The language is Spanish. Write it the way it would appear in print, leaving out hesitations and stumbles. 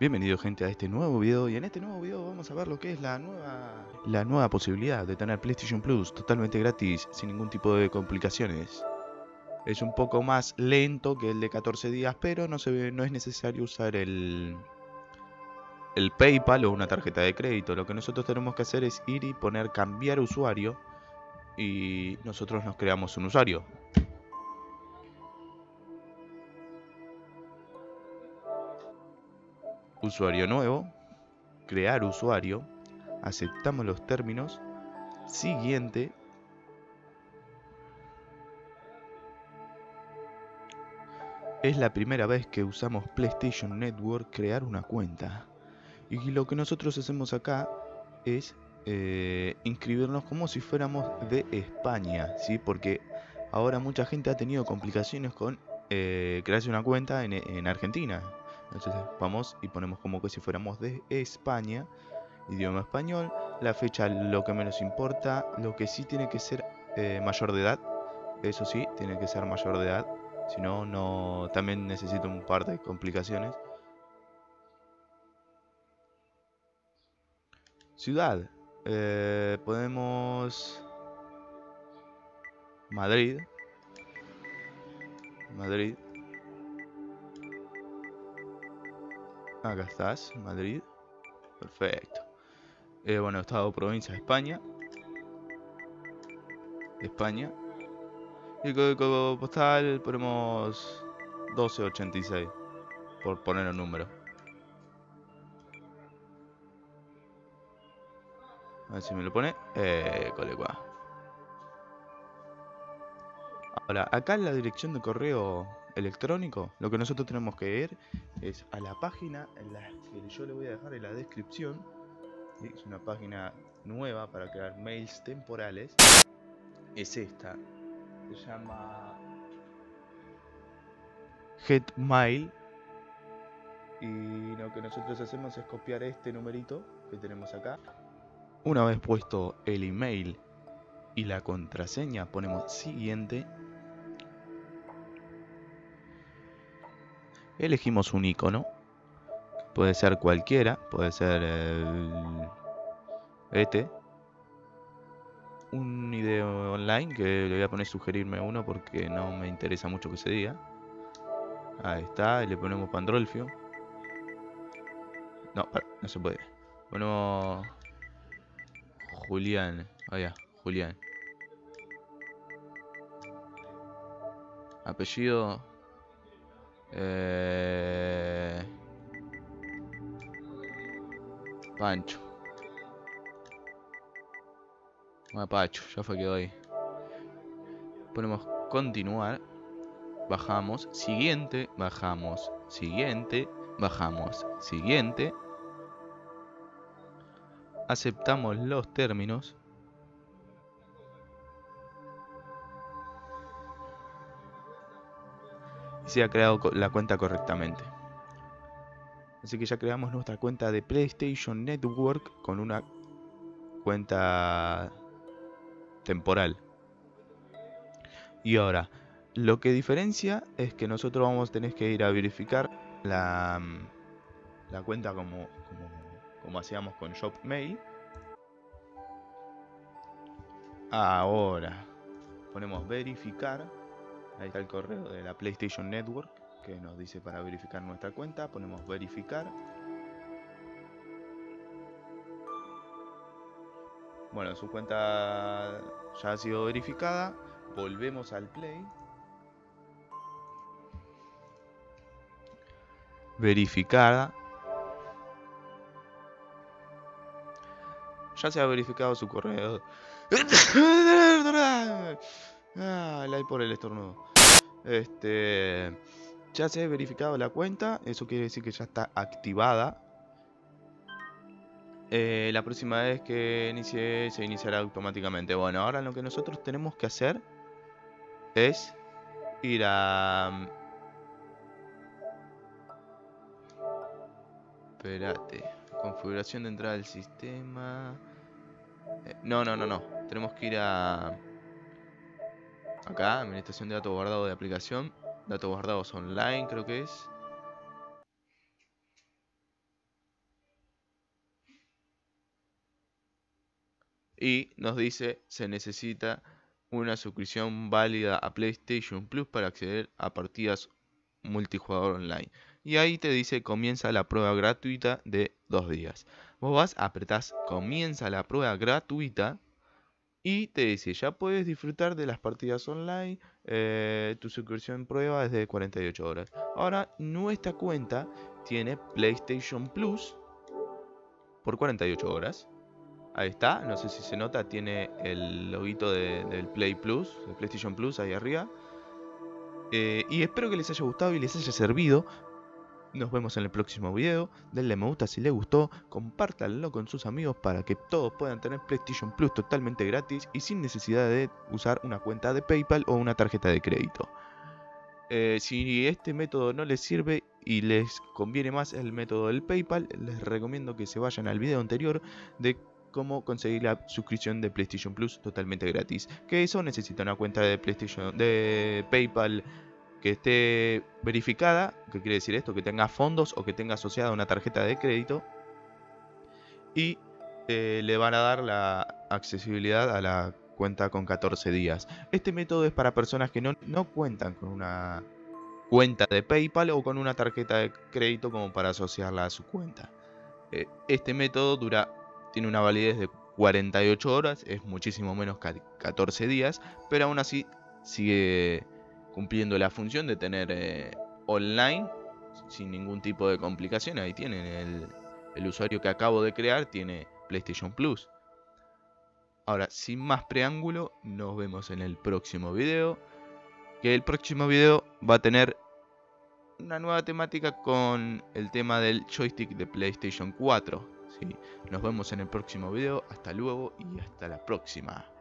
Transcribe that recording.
Bienvenido gente a este nuevo video, y en este nuevo video vamos a ver lo que es la nueva posibilidad de tener PlayStation Plus totalmente gratis, sin ningún tipo de complicaciones. Es un poco más lento que el de 14 días, pero no es necesario usar el PayPal o una tarjeta de crédito. Lo que nosotros tenemos que hacer es ir y poner cambiar usuario, y nosotros nos creamos un usuario. Usuario nuevo, crear usuario, aceptamos los términos, siguiente, es la primera vez que usamos PlayStation Network, crear una cuenta, y lo que nosotros hacemos acá es inscribirnos como si fuéramos de España, ¿sí? Porque ahora mucha gente ha tenido complicaciones con crearse una cuenta en Argentina. Entonces vamos y ponemos como que si fuéramos de España, idioma español, la fecha lo que menos importa, lo que sí tiene que ser mayor de edad, eso sí, tiene que ser mayor de edad, si no, no, también necesito un par de complicaciones. Ciudad, podemos Madrid. Acá estás, Madrid. Perfecto. Bueno, estado, provincia, España. Y el código postal ponemos 1286, por poner un número. A ver si me lo pone. Colegua. Ahora, acá en la dirección de correo electrónico, lo que nosotros tenemos que ir es a la página en la que yo le voy a dejar en la descripción, ¿sí? Es una página nueva para crear mails temporales, es esta, se llama Getairmail, y lo que nosotros hacemos es copiar este numerito que tenemos acá. Una vez puesto el email y la contraseña, ponemos siguiente. Elegimos un icono, puede ser cualquiera, puede ser un video online, que le voy a poner sugerirme uno porque no me interesa mucho que se diga. Ahí está, y le ponemos Pandrolfio. No, no se puede. Ponemos Julián, allá, Julián. Apellido. Pancho Mapacho, ya fue, quedó ahí. Ponemos continuar. Bajamos, siguiente. Bajamos, siguiente. Bajamos, siguiente. Aceptamos los términos. Se ha creado la cuenta correctamente, así que ya creamos nuestra cuenta de PlayStation Network con una cuenta temporal. Y ahora lo que diferencia es que nosotros vamos a tener que ir a verificar la cuenta como hacíamos con Shopmail. Ahora ponemos verificar. Ahí está el correo de la PlayStation Network que nos dice para verificar nuestra cuenta. Ponemos verificar. Bueno, su cuenta ya ha sido verificada. Volvemos al Play. Verificada. Ya se ha verificado su correo. Like por el estornudo. Ya se ha verificado la cuenta, eso quiere decir que ya está activada. La próxima vez que inicie, se iniciará automáticamente. Bueno, ahora lo que nosotros tenemos que hacer es ir a... Espérate, configuración de entrada del sistema. No. Tenemos que ir a... Acá, administración de datos guardados de aplicación, datos guardados online, creo que es. y nos dice se necesita una suscripción válida a PlayStation Plus para acceder a partidas multijugador online. Y ahí te dice comienza la prueba gratuita de 2 días. Vos vas, apretás comienza la prueba gratuita y te dice ya puedes disfrutar de las partidas online, tu suscripción prueba es de 48 horas. Ahora nuestra cuenta tiene PlayStation Plus por 48 horas. Ahí está, no sé si se nota, tiene el loguito del Play Plus, del PlayStation Plus ahí arriba. Y espero que les haya gustado y les haya servido. Nos vemos en el próximo video. Denle me gusta si les gustó. Compártanlo con sus amigos para que todos puedan tener PlayStation Plus totalmente gratis y sin necesidad de usar una cuenta de PayPal o una tarjeta de crédito. Si este método no les sirve y les conviene más el método del PayPal, les recomiendo que se vayan al video anterior de cómo conseguir la suscripción de PlayStation Plus totalmente gratis. Que eso necesita una cuenta de PayPal que esté verificada. ¿Qué quiere decir esto? Que tenga fondos o que tenga asociada una tarjeta de crédito. Y le van a dar la accesibilidad a la cuenta con 14 días. Este método es para personas que no cuentan con una cuenta de PayPal o con una tarjeta de crédito como para asociarla a su cuenta. Este método tiene una validez de 48 horas, es muchísimo menos que 14 días, pero aún así sigue cumpliendo la función de tener online sin ningún tipo de complicación. Ahí tienen el usuario que acabo de crear, tiene PlayStation Plus. Ahora, sin más preámbulo, nos vemos en el próximo video, que el próximo video va a tener una nueva temática con el tema del joystick de PlayStation 4. Sí. Nos vemos en el próximo video, hasta luego y hasta la próxima.